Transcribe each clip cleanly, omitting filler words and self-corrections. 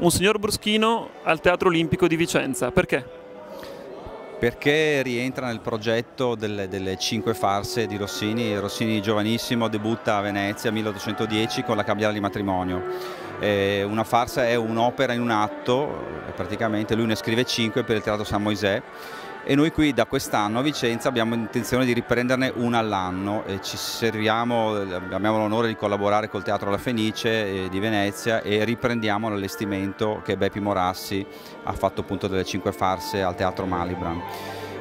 un signor Bruschino al Teatro Olimpico di Vicenza, perché? Perché rientra nel progetto delle 5 farse di Rossini. Rossini giovanissimo debutta a Venezia 1810 con La cambiale di matrimonio. Una farsa è un'opera in un atto, praticamente lui ne scrive 5 per il Teatro San Moisè e noi qui da quest'anno a Vicenza abbiamo intenzione di riprenderne una all'anno e ci serviamo, abbiamo l'onore di collaborare col Teatro La Fenice di Venezia e riprendiamo l'allestimento che Beppi Morassi ha fatto appunto delle 5 farse al Teatro Malibran.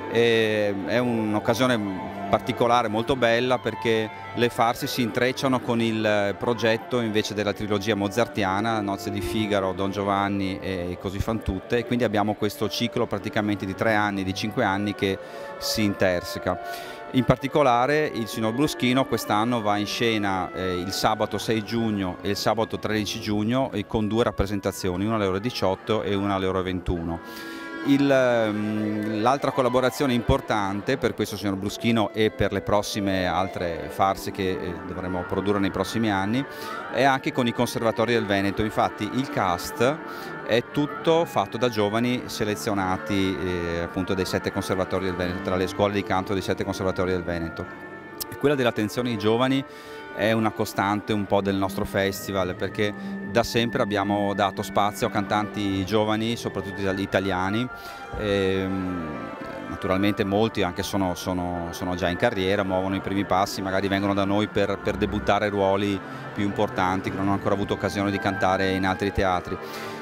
È un'occasione particolare, molto bella, perché le farsi si intrecciano con il progetto invece della trilogia mozartiana, Nozze di Figaro, Don Giovanni e Così fan tutte, e quindi abbiamo questo ciclo praticamente di 3 anni, di 5 anni che si interseca. In particolare il signor Bruschino quest'anno va in scena il sabato 6 giugno e il sabato 13 giugno con 2 rappresentazioni, una alle ore 18 e una alle ore 21. L'altra collaborazione importante per questo signor Bruschino e per le prossime altre farse che dovremo produrre nei prossimi anni è anche con i conservatori del Veneto. Infatti il cast è tutto fatto da giovani selezionati appunto dai 7 conservatori del Veneto, tra le scuole di canto dei 7 conservatori del Veneto. E quella dell'attenzione ai giovani è una costante un po' del nostro festival, perché da sempre abbiamo dato spazio a cantanti giovani, soprattutto italiani, naturalmente molti anche sono già in carriera, muovono i primi passi, magari vengono da noi per debuttare ruoli più importanti che non hanno ancora avuto occasione di cantare in altri teatri.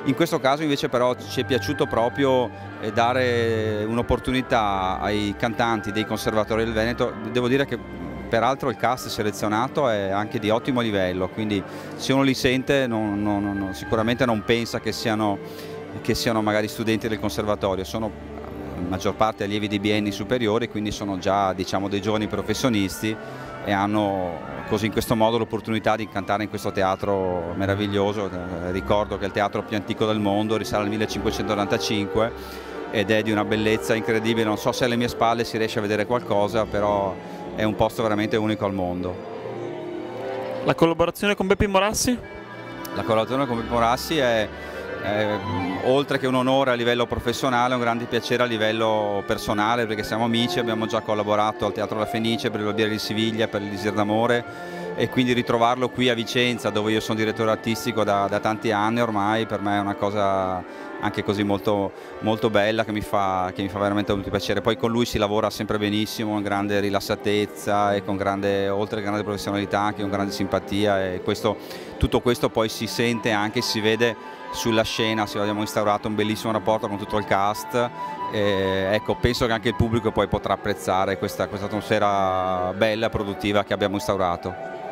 In questo caso invece però ci è piaciuto proprio dare un'opportunità ai cantanti dei conservatori del Veneto. Devo dire che peraltro il cast selezionato è anche di ottimo livello, quindi se uno li sente sicuramente non pensa che siano magari studenti del conservatorio, sono la maggior parte allievi di bienni superiori, quindi sono già, diciamo, dei giovani professionisti e hanno così in questo modo l'opportunità di cantare in questo teatro meraviglioso. Ricordo che è il teatro più antico del mondo, risale al 1595 ed è di una bellezza incredibile, non so se alle mie spalle si riesce a vedere qualcosa, però è un posto veramente unico al mondo. La collaborazione con Beppi Morassi? La collaborazione con Beppi Morassi è oltre che un onore a livello professionale, un grande piacere a livello personale, perché siamo amici, abbiamo già collaborato al Teatro La Fenice, per il Barbiere di Siviglia, per l'Elisir d'Amore, e quindi ritrovarlo qui a Vicenza, dove io sono direttore artistico da tanti anni ormai, per me è una cosa anche così molto, molto bella che mi fa veramente molto piacere. Poi con lui si lavora sempre benissimo, con grande rilassatezza e con grande, oltre grande professionalità, anche con grande simpatia, e tutto questo poi si sente anche, si vede sulla scena. Abbiamo instaurato un bellissimo rapporto con tutto il cast e, ecco, penso che anche il pubblico poi potrà apprezzare questa atmosfera bella e produttiva che abbiamo instaurato.